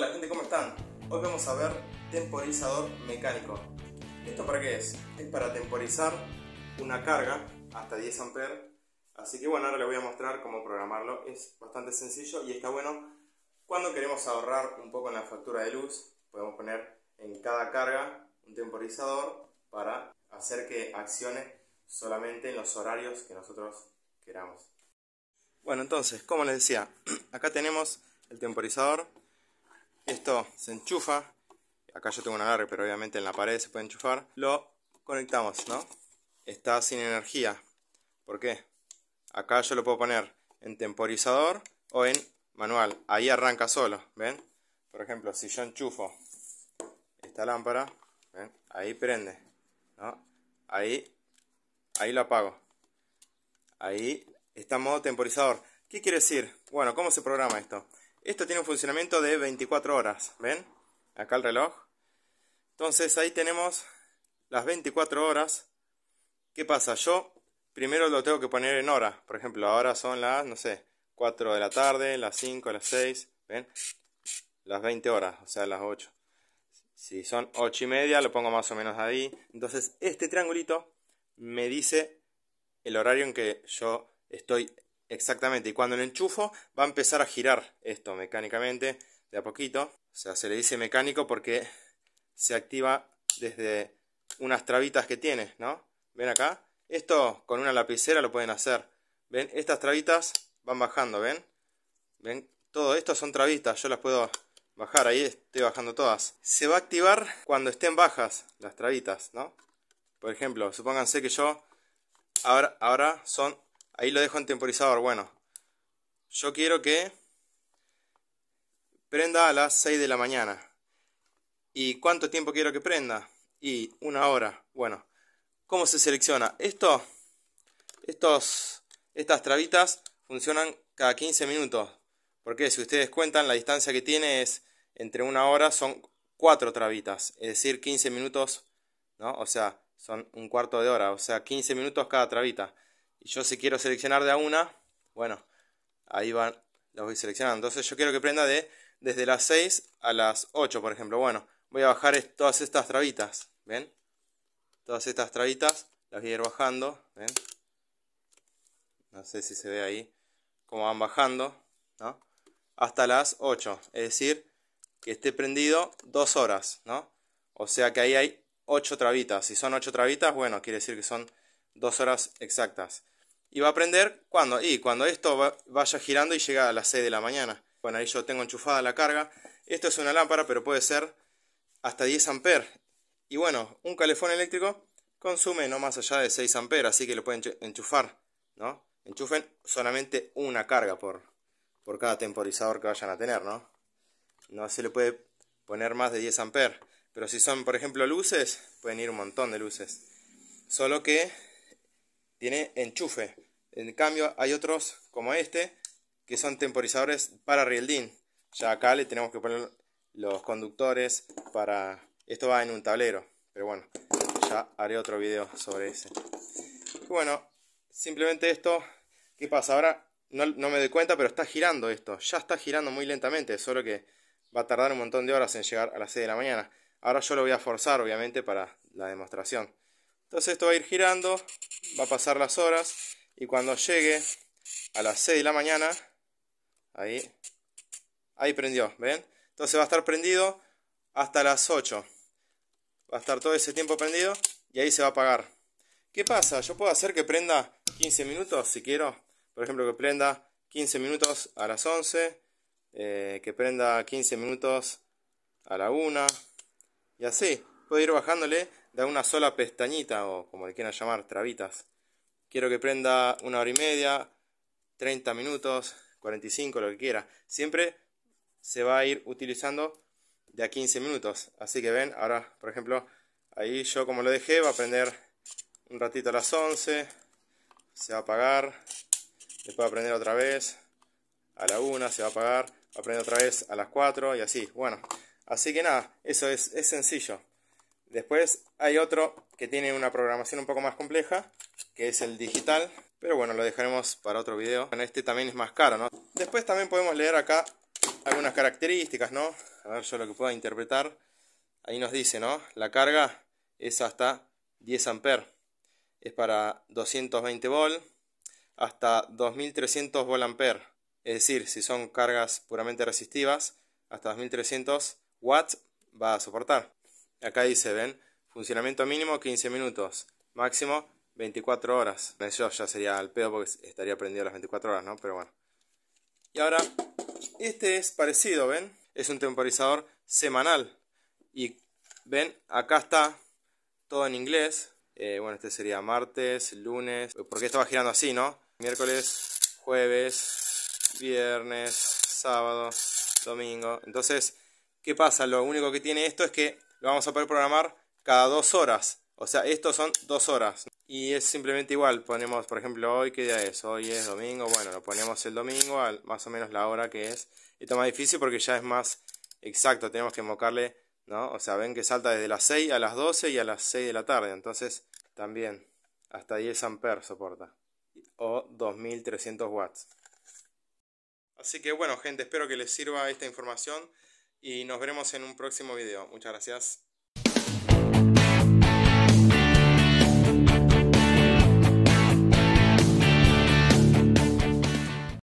Hola gente, ¿cómo están? Hoy vamos a ver temporizador mecánico. ¿Esto para qué es? Es para temporizar una carga hasta 10 amperes. Así que bueno, ahora les voy a mostrar cómo programarlo. Es bastante sencillo y está bueno cuando queremos ahorrar un poco en la factura de luz. Podemos poner en cada carga un temporizador para hacer que accione solamente en los horarios que nosotros queramos. Bueno, entonces, como les decía, acá tenemos el temporizador. Esto se enchufa. Acá yo tengo un agarre, pero obviamente en la pared se puede enchufar. Lo conectamos, ¿no? Está sin energía. ¿Por qué? Acá yo lo puedo poner en temporizador o en manual. Ahí arranca solo, ¿ven? Por ejemplo, si yo enchufo esta lámpara, ¿ven? Ahí prende, ¿no? Ahí lo apago. Ahí está en modo temporizador. ¿Qué quiere decir? Bueno, ¿cómo se programa esto? Esto tiene un funcionamiento de 24 horas, ¿ven? Acá el reloj. Entonces ahí tenemos las 24 horas. ¿Qué pasa? Yo primero lo tengo que poner en hora. Por ejemplo, ahora son las, no sé, 4 de la tarde, las 5, las 6, ¿ven? Las 20 horas, o sea, las 8. Si son 8:30, lo pongo más o menos ahí. Entonces este triangulito me dice el horario en que yo estoy exactamente. Y cuando lo enchufo va a empezar a girar esto mecánicamente de a poquito. O sea, se le dice mecánico porque se activa desde unas trabitas que tiene, ¿no? ¿Ven acá? Esto con una lapicera lo pueden hacer. ¿Ven? Estas trabitas van bajando, ¿ven? ¿Ven? Todo esto son trabitas, yo las puedo bajar. Ahí estoy bajando todas. Se va a activar cuando estén bajas las trabitas, ¿no? Por ejemplo, supónganse que yo... Ahora son... Ahí lo dejo en temporizador. Bueno, yo quiero que prenda a las 6 de la mañana. ¿Y cuánto tiempo quiero que prenda? Y una hora. Bueno, ¿cómo se selecciona? Estas trabitas funcionan cada 15 minutos. Porque si ustedes cuentan, la distancia que tiene es entre una hora, son 4 trabitas. Es decir, 15 minutos, ¿no? O sea, son un cuarto de hora. O sea, 15 minutos cada trabita. Y yo si quiero seleccionar de a una, bueno, ahí van, los voy seleccionando. Entonces yo quiero que prenda desde las 6 a las 8, por ejemplo. Bueno, voy a bajar todas estas trabitas, ¿ven? Todas estas trabitas las voy a ir bajando, ¿ven? No sé si se ve ahí cómo van bajando, ¿no? Hasta las 8, es decir, que esté prendido 2 horas, ¿no? O sea que ahí hay 8 trabitas. Si son 8 trabitas, bueno, quiere decir que son 2 horas exactas. Y va a prender cuando, y cuando esto vaya girando y llega a las 6 de la mañana. Bueno, ahí yo tengo enchufada la carga. Esto es una lámpara, pero puede ser hasta 10 amperes. Y bueno, un calefón eléctrico consume no más allá de 6 amperes, así que lo pueden enchufar, ¿no? Enchufen solamente una carga por cada temporizador que vayan a tener, ¿no? No se le puede poner más de 10 amperes. Pero si son, por ejemplo, luces, pueden ir un montón de luces. Solo que tiene enchufe. En cambio hay otros como este que son temporizadores para rieldín. Ya acá le tenemos que poner los conductores para... Esto va en un tablero. Pero bueno, ya haré otro video sobre ese. Y bueno, simplemente esto. ¿Qué pasa? Ahora no me doy cuenta, pero está girando esto. Ya está girando muy lentamente. Solo que va a tardar un montón de horas en llegar a las 6 de la mañana. Ahora yo lo voy a forzar, obviamente, para la demostración. Entonces esto va a ir girando, va a pasar las horas y cuando llegue a las 6 de la mañana, ahí prendió, ¿ven? Entonces va a estar prendido hasta las 8. Va a estar todo ese tiempo prendido y ahí se va a apagar. ¿Qué pasa? Yo puedo hacer que prenda 15 minutos si quiero. Por ejemplo, que prenda 15 minutos a las 11, que prenda 15 minutos a la 1 y así. Puedo ir bajándole de una sola pestañita o como le quieran llamar, trabitas. Quiero que prenda una hora y media, 30 minutos, 45, lo que quiera. Siempre se va a ir utilizando de a 15 minutos. Así que ven, ahora por ejemplo, ahí yo como lo dejé, va a prender un ratito a las 11. Se va a apagar. Después va a prender otra vez. A la 1 se va a apagar. Va a prender otra vez a las 4 y así. Bueno, así que nada, eso es sencillo. Después hay otro que tiene una programación un poco más compleja, que es el digital. Pero bueno, lo dejaremos para otro video. Bueno, este también es más caro, ¿no? Después también podemos leer acá algunas características, ¿no? A ver yo lo que pueda interpretar. Ahí nos dice, ¿no? La carga es hasta 10 amperes. Es para 220 volt hasta 2300 volt-ampere. Es decir, si son cargas puramente resistivas, hasta 2300 watts va a soportar. Acá dice, ven, funcionamiento mínimo 15 minutos, máximo 24 horas. Eso ya sería al pedo porque estaría prendido las 24 horas, ¿no? Pero bueno. Y ahora, este es parecido, ven, es un temporizador semanal. Y ven, acá está todo en inglés. Bueno, este sería martes, lunes, porque esto va girando así, ¿no? Miércoles, jueves, viernes, sábado, domingo. Entonces, ¿qué pasa? Lo único que tiene esto es que lo vamos a poder programar cada 2 horas. O sea, estos son 2 horas. Y es simplemente igual, ponemos, por ejemplo, hoy, ¿qué día es? Hoy es domingo, bueno, lo ponemos el domingo a más o menos la hora que es. Esto es más difícil porque ya es más exacto, tenemos que invocarle, ¿no? O sea, ven que salta desde las 6 a las 12 y a las 6 de la tarde, entonces también hasta 10 amperes soporta o 2300 watts. Así que bueno, gente, espero que les sirva esta información y nos veremos en un próximo video. Muchas gracias.